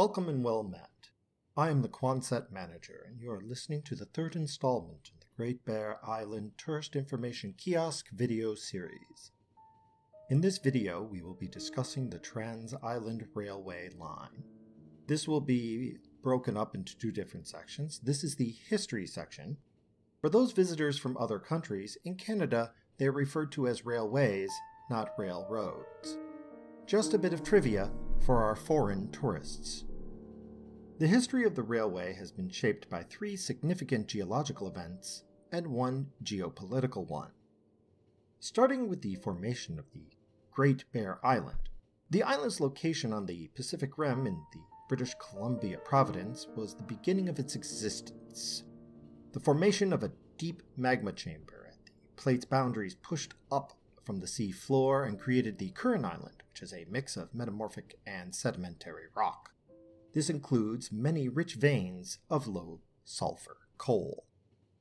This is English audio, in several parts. Welcome and well met. I am the Quonset Manager, and you are listening to the third installment in the Great Bear Island Tourist Information Kiosk video series. In this video, we will be discussing the Trans-Island Railway Line. This will be broken up into two different sections. This is the history section. For those visitors from other countries, in Canada, they are referred to as railways, not railroads. Just a bit of trivia for our foreign tourists. The history of the railway has been shaped by three significant geological events and one geopolitical one. Starting with the formation of the Great Bear Island, the island's location on the Pacific Rim in the British Columbia province was the beginning of its existence. The formation of a deep magma chamber at the plate's boundaries pushed up from the sea floor and created the current island, which is a mix of metamorphic and sedimentary rock. This includes many rich veins of low sulfur coal.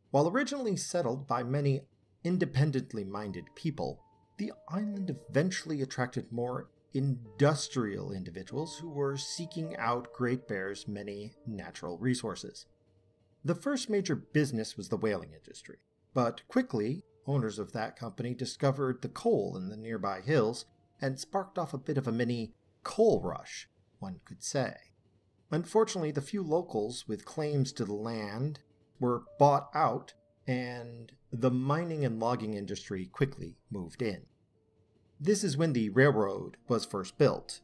While originally settled by many independently minded people, the island eventually attracted more industrial individuals who were seeking out Great Bear's many natural resources. The first major business was the whaling industry, but quickly owners of that company discovered the coal in the nearby hills and sparked off a bit of a mini coal rush, one could say. Unfortunately, the few locals with claims to the land were bought out, and the mining and logging industry quickly moved in. This is when the railroad was first built.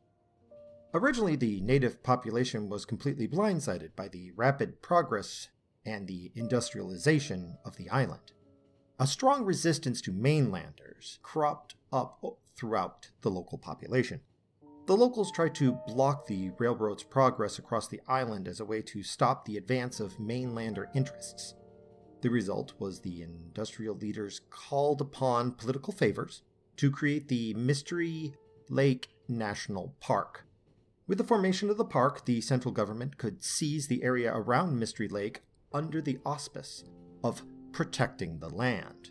Originally, the native population was completely blindsided by the rapid progress and the industrialization of the island. A strong resistance to mainlanders cropped up throughout the local population. The locals tried to block the railroad's progress across the island as a way to stop the advance of mainlander interests. The result was the industrial leaders called upon political favors to create the Mystery Lake National Park. With the formation of the park, the central government could seize the area around Mystery Lake under the auspice of protecting the land.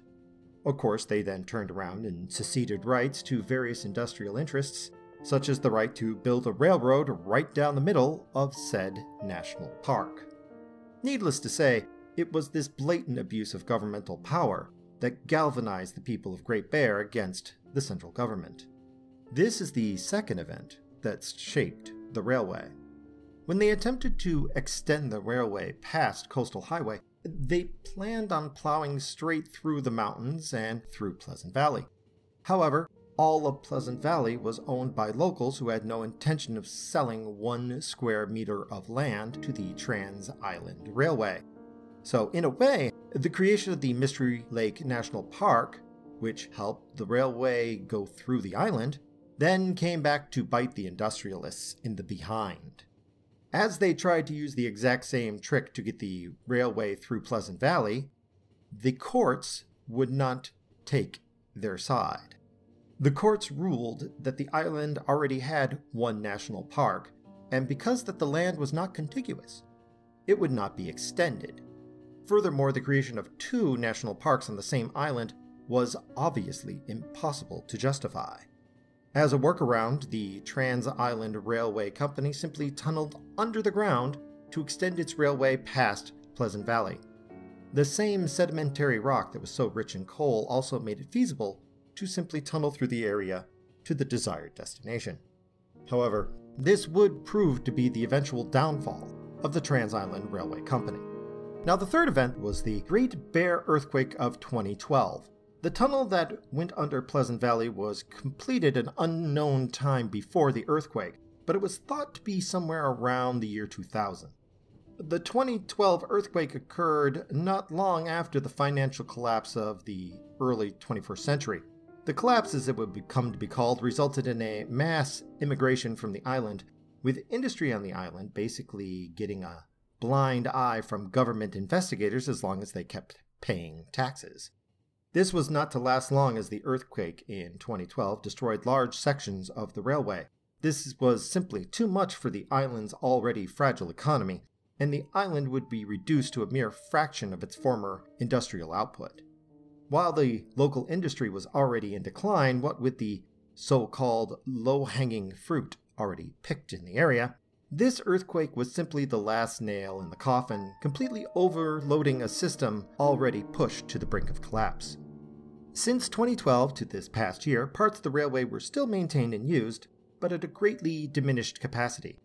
Of course, they then turned around and ceded rights to various industrial interests, such as the right to build a railroad right down the middle of said national park. Needless to say, it was this blatant abuse of governmental power that galvanized the people of Great Bear against the central government. This is the second event that shaped the railway. When they attempted to extend the railway past Coastal Highway, they planned on plowing straight through the mountains and through Pleasant Valley. However, all of Pleasant Valley was owned by locals who had no intention of selling 1 square meter of land to the Trans-Island Railway. So in a way, the creation of the Mystery Lake National Park, which helped the railway go through the island, then came back to bite the industrialists in the behind. As they tried to use the exact same trick to get the railway through Pleasant Valley, the courts would not take their side. The courts ruled that the island already had 1 national park, and because that the land was not contiguous, it would not be extended. Furthermore, the creation of 2 national parks on the same island was obviously impossible to justify. As a workaround, the Trans-Island Railway Company simply tunneled under the ground to extend its railway past Pleasant Valley. The same sedimentary rock that was so rich in coal also made it feasible to simply tunnel through the area to the desired destination. However, this would prove to be the eventual downfall of the Trans-Island Railway Company. Now, the third event was the Great Bear Earthquake of 2012. The tunnel that went under Pleasant Valley was completed an unknown time before the earthquake, but it was thought to be somewhere around the year 2000. The 2012 earthquake occurred not long after the financial collapse of the early 21st century. The collapse, as it would come to be called, resulted in a mass immigration from the island, with industry on the island basically getting a blind eye from government investigators as long as they kept paying taxes. This was not to last long, as the earthquake in 2012 destroyed large sections of the railway. This was simply too much for the island's already fragile economy, and the island would be reduced to a mere fraction of its former industrial output. While the local industry was already in decline, what with the so-called low-hanging fruit already picked in the area, This earthquake was simply the last nail in the coffin, completely overloading a system already pushed to the brink of collapse. Since 2012 to this past year, parts of the railway were still maintained and used, but at a greatly diminished capacity.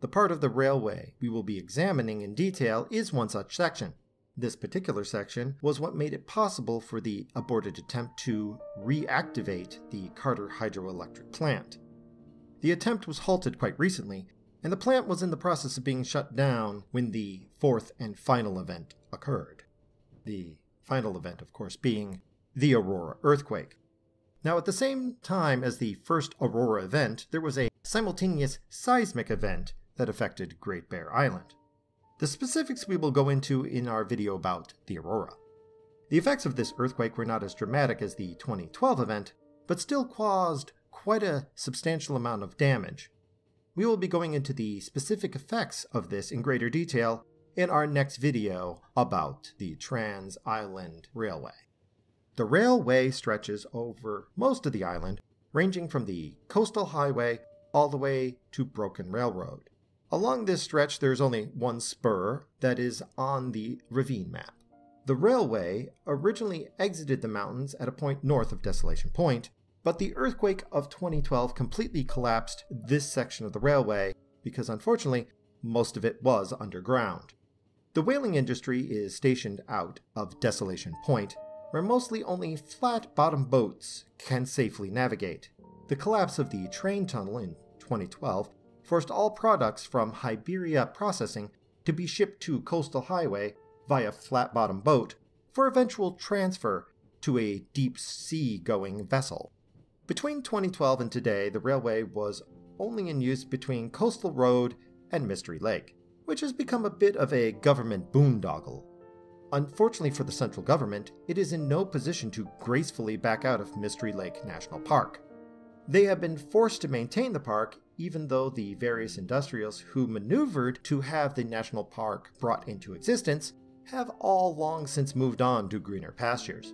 The part of the railway we will be examining in detail is one such section. This particular section was what made it possible for the aborted attempt to reactivate the Carter Hydroelectric Plant. The attempt was halted quite recently, and the plant was in the process of being shut down when the fourth and final event occurred. The final event, of course, being the Aurora earthquake. Now, at the same time as the first Aurora event, there was a simultaneous seismic event that affected Great Bear Island. The specifics we will go into in our video about the Aurora. The effects of this earthquake were not as dramatic as the 2012 event, but still caused quite a substantial amount of damage. We will be going into the specific effects of this in greater detail in our next video about the Trans-Island Railway. The railway stretches over most of the island, ranging from the Coastal Highway all the way to Broken Railroad. Along this stretch, there's only one spur that is on the ravine map. The railway originally exited the mountains at a point north of Desolation Point, but the earthquake of 2012 completely collapsed this section of the railway because, unfortunately, most of it was underground. The whaling industry is stationed out of Desolation Point, where mostly only flat-bottom boats can safely navigate. The collapse of the train tunnel in 2012 forced all products from Hiberia processing to be shipped to Coastal Highway via flat-bottom boat for eventual transfer to a deep-sea-going vessel. Between 2012 and today, the railway was only in use between Coastal Road and Mystery Lake, which has become a bit of a government boondoggle. Unfortunately for the central government, it is in no position to gracefully back out of Mystery Lake National Park. They have been forced to maintain the park, even though the various industrials who maneuvered to have the national park brought into existence have all long since moved on to greener pastures.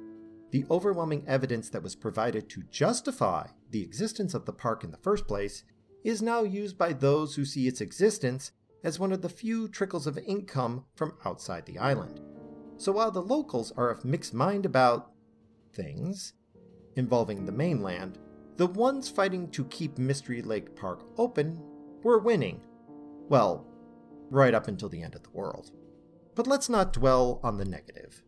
The overwhelming evidence that was provided to justify the existence of the park in the first place is now used by those who see its existence as one of the few trickles of income from outside the island. So while the locals are of mixed mind about things involving the mainland, the ones fighting to keep Mystery Lake Park open were winning. Well, right up until the end of the world. But let's not dwell on the negative.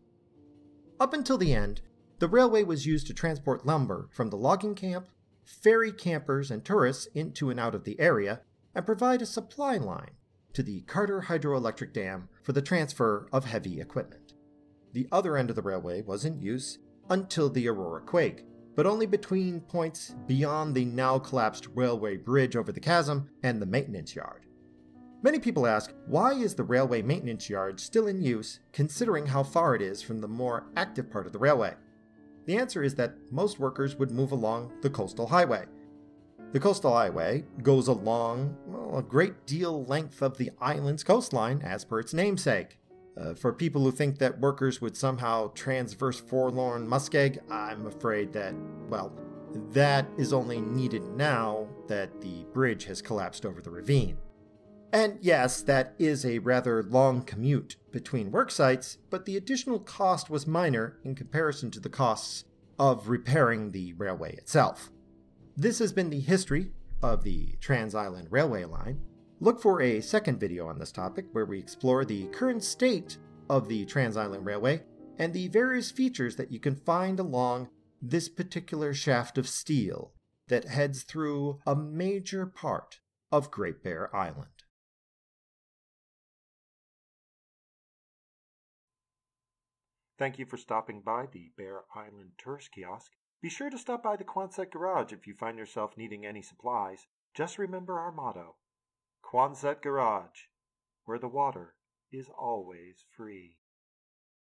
Up until the end, the railway was used to transport lumber from the logging camp, ferry campers and tourists into and out of the area, and provide a supply line to the Carter Hydroelectric Dam for the transfer of heavy equipment. The other end of the railway was in use until the Aurora quake, but only between points beyond the now collapsed railway bridge over the chasm and the maintenance yard. Many people ask, why is the railway maintenance yard still in use considering how far it is from the more active part of the railway? The answer is that most workers would move along the Coastal Highway. The Coastal Highway goes along a great deal length of the island's coastline as per its namesake. For people who think that workers would somehow transverse forlorn Muskeg, I'm afraid that, well, that is only needed now that the bridge has collapsed over the ravine. And yes, that is a rather long commute between work sites, but the additional cost was minor in comparison to the costs of repairing the railway itself. This has been the history of the Trans-Island Railway Line. Look for a second video on this topic where we explore the current state of the Trans-Island Railway and the various features that you can find along this particular shaft of steel that heads through a major part of Great Bear Island. Thank you for stopping by the Bear Island Tourist Kiosk. Be sure to stop by the Quonset Garage if you find yourself needing any supplies. Just remember our motto. Quonset Garage, where the water is always free.